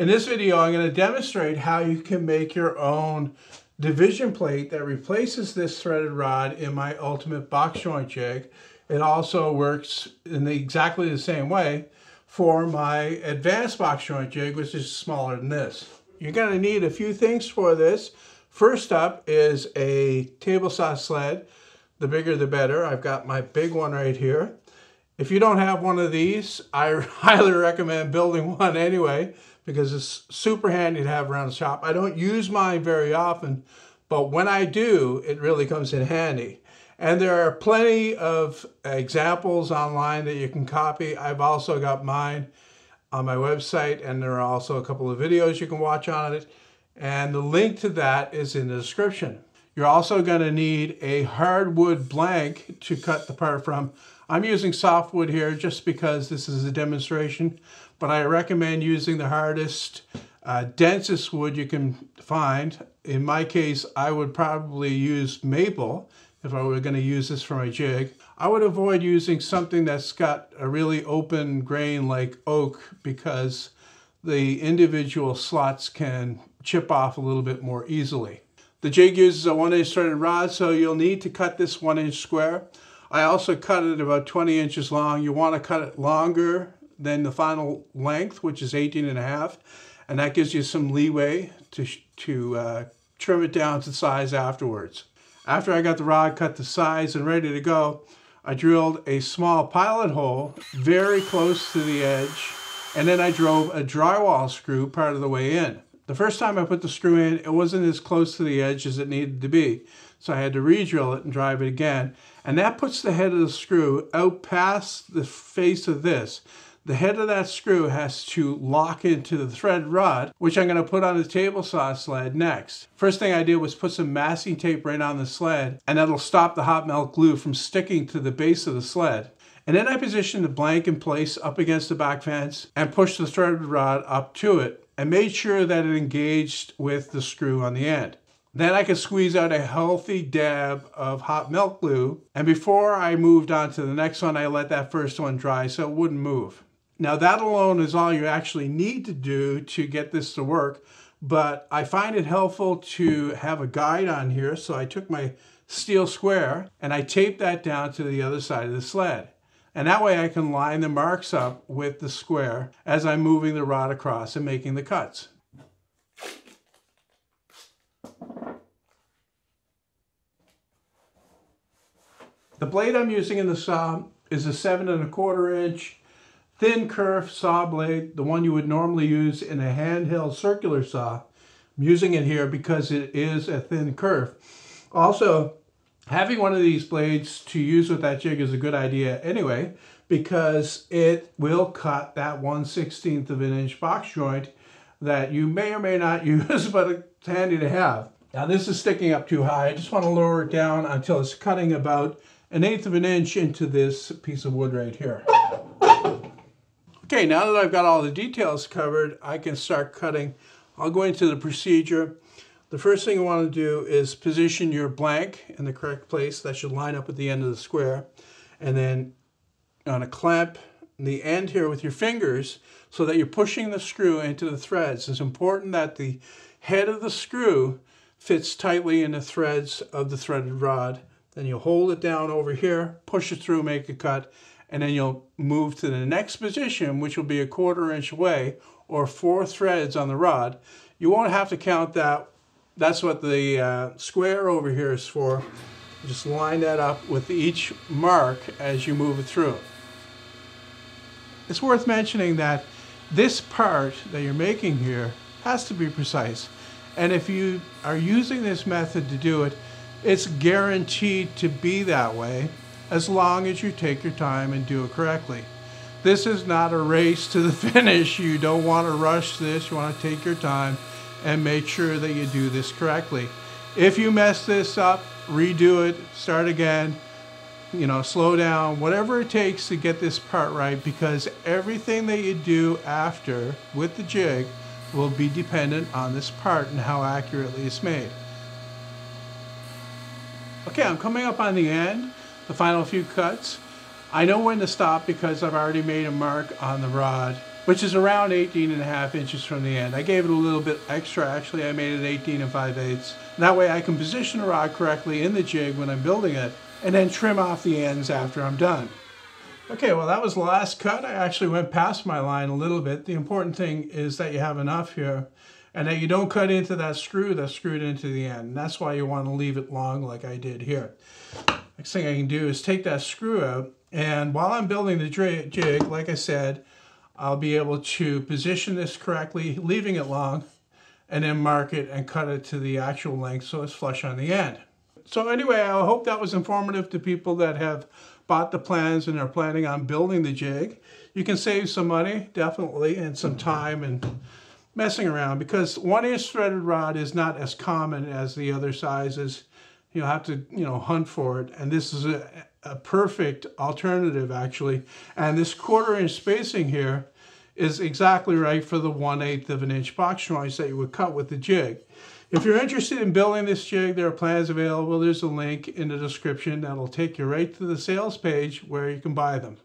In this video, I'm going to demonstrate how you can make your own division plate that replaces this threaded rod in my Ultimate box joint jig. It also works in exactly the same way for my advanced box joint jig, which is smaller than this. You're going to need a few things for this. First up is a table saw sled. The bigger the better. I've got my big one right here. If you don't have one of these, I highly recommend building one anyway, because it's super handy to have around the shop. I don't use mine very often, but when I do, it really comes in handy. And there are plenty of examples online that you can copy. I've also got mine on my website, and there are also a couple of videos you can watch on it. And the link to that is in the description. You're also going to need a hardwood blank to cut the part from. I'm using softwood here just because this is a demonstration, but I recommend using the hardest, densest wood you can find. In my case, I would probably use maple if I were going to use this for my jig. I would avoid using something that's got a really open grain like oak, because the individual slots can chip off a little bit more easily. The jig uses a 1-inch threaded rod, so you'll need to cut this 1-inch square. I also cut it about 20 inches long. You want to cut it longer than the final length, which is 18.5, and that gives you some leeway to trim it down to size afterwards. After I got the rod cut to size and ready to go, I drilled a small pilot hole very close to the edge, and then I drove a drywall screw part of the way in. The first time I put the screw in, it wasn't as close to the edge as it needed to be, so I had to re-drill it and drive it again. And that puts the head of the screw out past the face of this. The head of that screw has to lock into the threaded rod, which I'm going to put on the table saw sled next. First thing I did was put some masking tape right on the sled, and that'll stop the hot melt glue from sticking to the base of the sled. And then I positioned the blank in place up against the back fence and pushed the threaded rod up to it and made sure that it engaged with the screw on the end. Then I could squeeze out a healthy dab of hot melt glue, and before I moved on to the next one, I let that first one dry so it wouldn't move. Now that alone is all you actually need to do to get this to work, but I find it helpful to have a guide on here, so I took my steel square and I taped that down to the other side of the sled. And that way I can line the marks up with the square as I'm moving the rod across and making the cuts. The blade I'm using in the saw is a 7.25-inch thin kerf saw blade, the one you would normally use in a handheld circular saw. I'm using it here because it is a thin kerf. Also, having one of these blades to use with that jig is a good idea anyway, because it will cut that 1/16 of an inch box joint that you may or may not use, but it's handy to have. Now this is sticking up too high. I just want to lower it down until it's cutting about 1/8 of an inch into this piece of wood right here. Okay, now that I've got all the details covered, I can start cutting. I'll go into the procedure. The first thing you want to do is position your blank in the correct place. That should line up at the end of the square. And then on a clamp the end here with your fingers so that you're pushing the screw into the threads. It's important that the head of the screw fits tightly in the threads of the threaded rod. Then you'll hold it down over here, push it through, make a cut, and then you'll move to the next position, which will be a 1/4 inch away, or 4 threads on the rod. You won't have to count that. That's what the square over here is for. Just line that up with each mark as you move it through. It's worth mentioning that this part that you're making here has to be precise. And if you are using this method to do it, it's guaranteed to be that way as long as you take your time and do it correctly. This is not a race to the finish. You don't want to rush this. You want to take your time and make sure that you do this correctly. If you mess this up, redo it, start again, slow down, whatever it takes to get this part right, because everything that you do after with the jig will be dependent on this part and how accurately it's made. Okay, I'm coming up on the end, the final few cuts. I know when to stop because I've already made a mark on the rod which is around 18.5 inches from the end. I gave it a little bit extra, actually. I made it 18 5/8. That way I can position the rod correctly in the jig when I'm building it, and then trim off the ends after I'm done. Okay, well that was the last cut. I actually went past my line a little bit. The important thing is that you have enough here and that you don't cut into that screw that's screwed into the end. And that's why you want to leave it long like I did here. Next thing I can do is take that screw out, and while I'm building the jig, like I said, I'll be able to position this correctly, leaving it long, and then mark it and cut it to the actual length so it's flush on the end. So anyway, I hope that was informative to people that have bought the plans and are planning on building the jig. You can save some money, definitely, and some time and messing around, because 1-inch threaded rod is not as common as the other sizes. You'll have to, you know, hunt for it, and this is a perfect alternative, actually. And this 1/4-inch spacing here is exactly right for the 1/8 of an inch box joints that you would cut with the jig. If you're interested in building this jig, there are plans available. There's a link in the description that'll take you right to the sales page where you can buy them.